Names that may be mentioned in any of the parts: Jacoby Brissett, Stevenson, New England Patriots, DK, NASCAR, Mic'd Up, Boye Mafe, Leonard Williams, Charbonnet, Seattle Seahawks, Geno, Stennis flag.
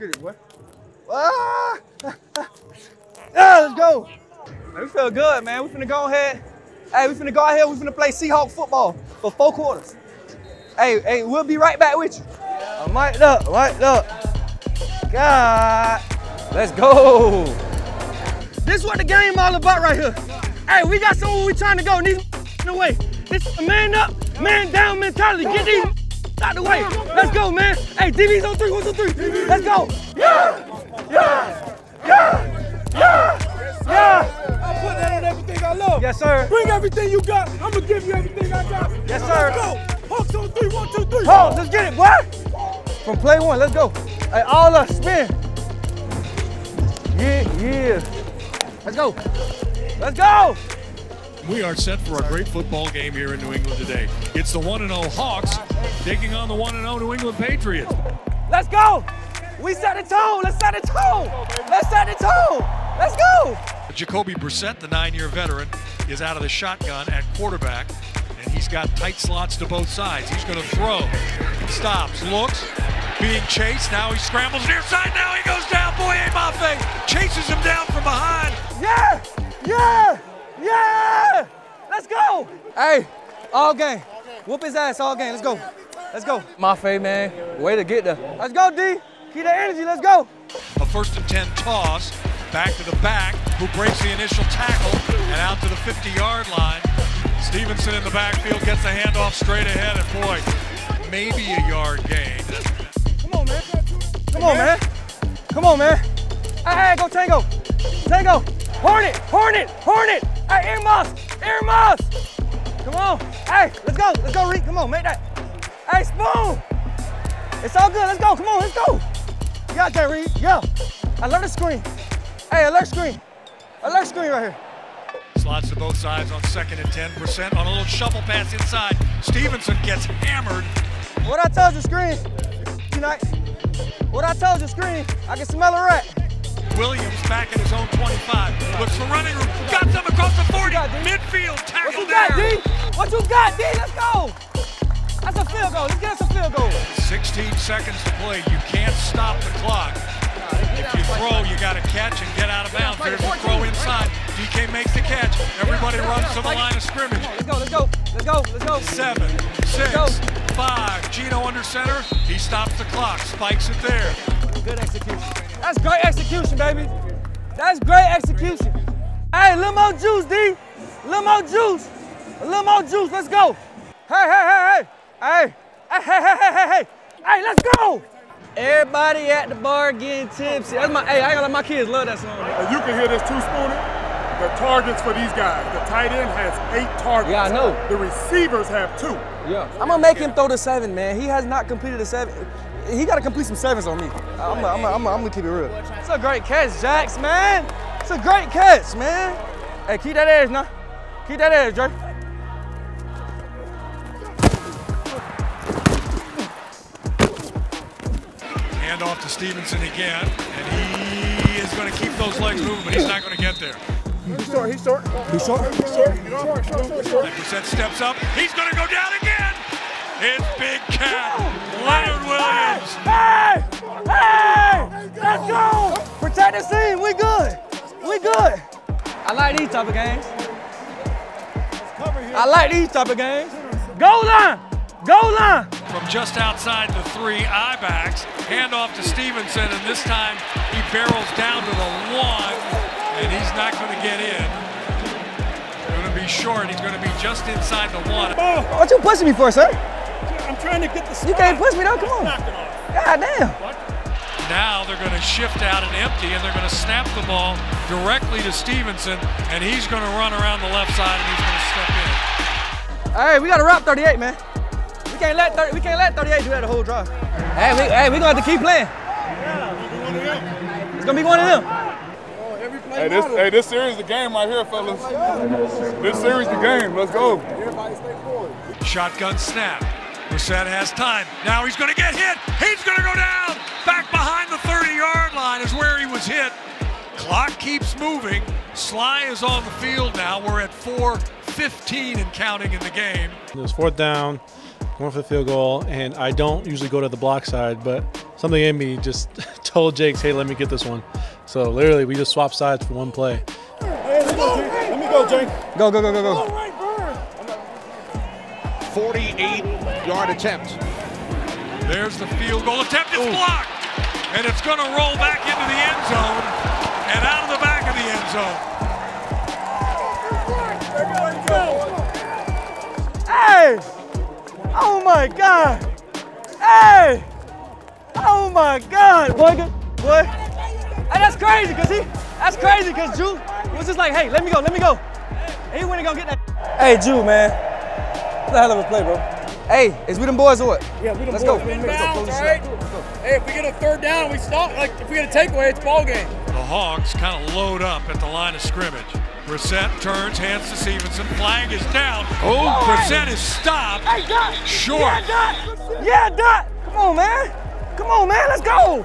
Get it, boy. Ah! Let's go. Man, we feel good, man. We finna go ahead. Hey, we finna go out here. We finna play Seahawk football for 4 quarters. Hey, we'll be right back with you. I'm mic'd up, God, let's go. This is what the game all about right here. Hey, we got somewhere we trying to go, and these in the way. This is a man up, man down mentality. Get these out the way. Let's go, man. Hey, DB's on 3, 1, 2, 3. Let's go. Yeah. I put that on everything I love. Yes, sir. Bring everything you got. I'm gonna give you everything I got. Yes, sir. Let's go. Hawks on 3, 1, 2, 3. Hawks, let's get it, boy. From play one, let's go. Hey, all up, spin. Yeah. Let's go. Let's go. We are set for a great football game here in New England today. It's the 1-0 Hawks taking on the 1-0 New England Patriots. Let's go. We set the tone. Let's set the tone. Let's set the tone. Let's go. Jacoby Brissett, the 9-year veteran, is out of the shotgun at quarterback. And he's got tight slots to both sides. He's going to throw. Stops, looks, being chased. Now he scrambles near side. Now he goes down. Boye Mafe chases him down from behind. Yeah. Let's go. Hey, all game. Whoop his ass all game. Let's go. Let's go. Mafe, man, way to get there. Let's go, D. Keep the energy. Let's go. A 1st and 10 toss. Back to the back, who breaks the initial tackle and out to the 50-yard line. Stevenson in the backfield gets the handoff straight ahead, and boy, maybe a yard gain. Come on, man. Hey, go Tango. Tango. Hornet. Hey, Earmuffs. Come on. Hey, let's go, Reed. Come on, make that. Hey, Spoon. It's all good. Let's go. Come on, let's go. You got that, Reed. Yeah. I love the screen. Hey, alert screen right here. Slots to both sides on 2nd and 10. Brissett on a little shovel pass inside. Stevenson gets hammered. What I told you, screen, tonight. What I told you, screen, I can smell a rat. Williams back at his own 25. Looks for running room. Got them across the 40. Midfield tackle down. What you got, D? Let's go. That's a field goal. Let's get us a field goal. 16 seconds to play. You can't stop the clock. If you throw, you got to catch and get out of bounds. There's a throw inside. DK makes the catch. Everybody runs to the line of scrimmage. Let's go. 7, 6, 5. Geno under center. He stops the clock. Spikes it there. Good execution. That's great execution, baby. That's great execution. Hey, little more juice, D. A little more juice. Let's go. Hey. Hey, let's go. Everybody at the bar getting tipsy. That's my, hey, I gotta let my kids love that song. And you can hear this too, Spoonie. The targets for these guys. The tight end has 8 targets. Yeah, I know. The receivers have 2. Yeah. I'm gonna make him throw the 7, man. He has not completed the 7. He gotta complete some 7s on me. I'm gonna keep it real. It's a great catch, Jax, man. It's a great catch, man. Hey, keep that edge now. Keep that edge, Dre. Off to Stevenson again, and he is going to keep those legs moving, but he's not going to get there. He's short. And Brissett steps up. He's going to go down again. It's big cat, Leonard Williams. Hey, let's go. Protect the scene. We good. I like these type of games. Goal line. From just outside the 3, I-backs, handoff to Stevenson, and this time he barrels down to the 1, and he's not going to get in. He's going to be short. He's going to be just inside the 1. Oh, what you pushing me for, sir? I'm trying to get the spot. You can't push me, though. Come on. God damn. What? Now they're going to shift out and empty, and they're going to snap the ball directly to Stevenson, and he's going to run around the left side, and he's going to step in. All right, we got to wrap 38, man. We can't let 38 do that the whole drive. Hey, we gonna have to keep playing. It's gonna be one of them. Hey, this series the game right here, fellas. This series the game. Let's go. Everybody stay forward. Shotgun snap. Brissett has time. Now he's gonna get hit. He's gonna go down. Back behind the 30-yard line is where he was hit. Clock keeps moving. Sly is on the field now. We're at 4:15 and counting in the game. It was 4th down. Going for the field goal, and I don't usually go to the block side, but something in me just told Jakes, hey, let me get this one. So literally we just swapped sides for one play. Hey, let me go, Jake. Go, go, go, go, go. 48-yard attempt. There's the field goal attempt. It's blocked. And it's going to roll back into the end zone and out of the back of the end zone. Hey! Oh, my God. Hey! Oh, my God. Boy. Hey, that's crazy because Jude was just like, hey, let me go, let me go. And he went and go get that. Hey, Jude, man. That's a hell of a play, bro. Hey, is we them boys or what? Yeah, we them boys. Go. Let's go. Hey, if we get a third down, we stop. Like, if we get a takeaway, it's ball game. The Hawks kind of load up at the line of scrimmage. Brissett turns, hands to Stevenson. Flag is down. Oh, Brissett is stopped. Hey, Dot. Short. Yeah, Dot. Yeah, Dot. Come on, man. Come on, man. Let's go. Oh,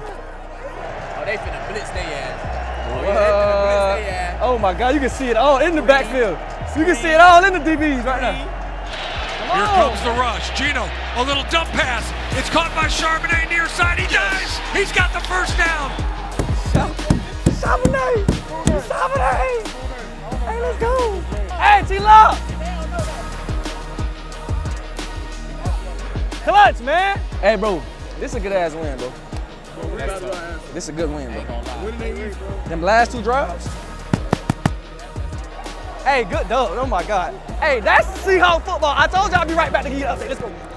they finna blitz their ass. Oh, yeah, they finna blitz their ass. Oh, my God. You can see it all in the backfield. You can see it all in the DBs right now. Here comes the rush. Geno, a little dump pass. It's caught by Charbonnet near side. He dives. He's got the first down. Charbonnet. Charbonnet. Hey, let's go. Hey, T-Law. Clutch, man. Hey, bro. This is a good ass win, bro. This is a good win, bro. When did they lose, bro? Them last two drives? Hey, good dog. Oh, my God. Hey, that's Seahawks football. I told y'all I'd be right back to get you an update. Let's go.